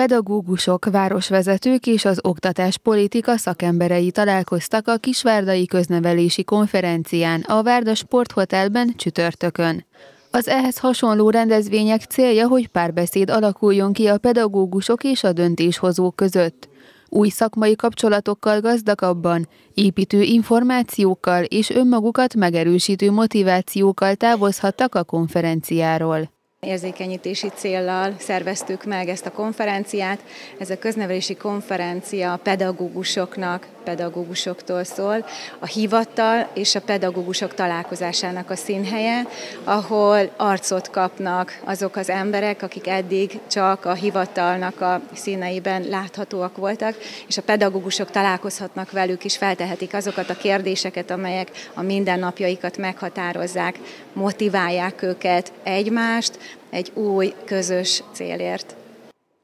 Pedagógusok, városvezetők és az oktatáspolitika szakemberei találkoztak a Kisvárdai Köznevelési Konferencián a Várda Sporthotelben csütörtökön. Az ehhez hasonló rendezvények célja, hogy párbeszéd alakuljon ki a pedagógusok és a döntéshozók között. Új szakmai kapcsolatokkal gazdagabban, építő információkkal és önmagukat megerősítő motivációkkal távozhattak a konferenciáról. Érzékenyítési céllal szerveztük meg ezt a konferenciát. Ez a köznevelési konferencia a pedagógusoktól szól, a hivattal és a pedagógusok találkozásának a színhelye, ahol arcot kapnak azok az emberek, akik eddig csak a hivatalnak a színeiben láthatóak voltak, és a pedagógusok találkozhatnak velük és feltehetik azokat a kérdéseket, amelyek a mindennapjaikat meghatározzák, motiválják őket egymást egy új közös célért.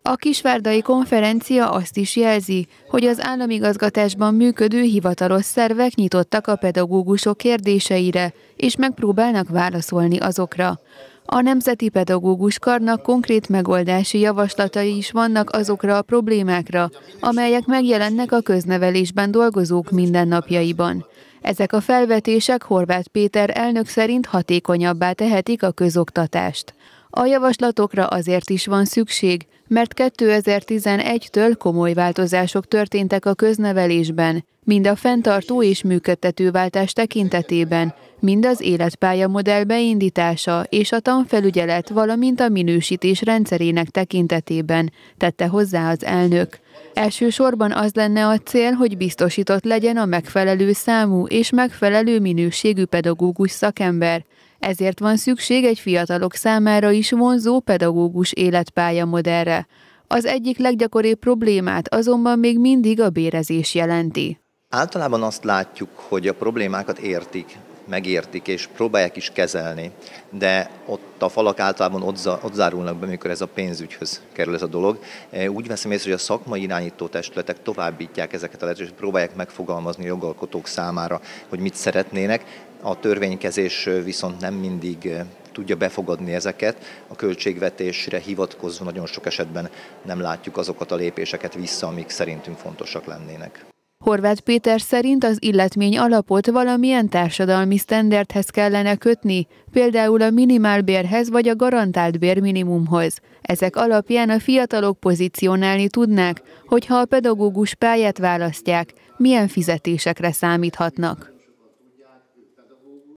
A Kisvárdai konferencia azt is jelzi, hogy az államigazgatásban működő hivatalos szervek nyitottak a pedagógusok kérdéseire, és megpróbálnak válaszolni azokra. A Nemzeti Pedagógus Karnak konkrét megoldási javaslatai is vannak azokra a problémákra, amelyek megjelennek a köznevelésben dolgozók mindennapjaiban. Ezek a felvetések Horváth Péter elnök szerint hatékonyabbá tehetik a közoktatást. A javaslatokra azért is van szükség, mert 2011-től komoly változások történtek a köznevelésben, mind a fenntartó és működtetőváltás tekintetében, mind az életpályamodell beindítása és a tanfelügyelet, valamint a minősítés rendszerének tekintetében, tette hozzá az elnök. Elsősorban az lenne a cél, hogy biztosított legyen a megfelelő számú és megfelelő minőségű pedagógus szakember. Ezért van szükség egy fiatalok számára is vonzó pedagógus életpályamodellre. Az egyik leggyakoribb problémát azonban még mindig a bérezés jelenti. Általában azt látjuk, hogy a problémákat értik, megértik és próbálják is kezelni, de ott a falak általában ott zárulnak be, amikor ez a pénzügyhöz kerül ez a dolog. Úgy veszem észre, hogy a szakmai irányító testületek továbbítják ezeket a lehetőségeket, próbálják megfogalmazni jogalkotók számára, hogy mit szeretnének. A törvénykezés viszont nem mindig tudja befogadni ezeket, a költségvetésre hivatkozva nagyon sok esetben nem látjuk azokat a lépéseket vissza, amik szerintünk fontosak lennének. Horváth Péter szerint az illetmény alapot valamilyen társadalmi sztenderdhez kellene kötni, például a minimálbérhez vagy a garantált bérminimumhoz. Ezek alapján a fiatalok pozícionálni tudnák, hogyha a pedagógus pályát választják, milyen fizetésekre számíthatnak.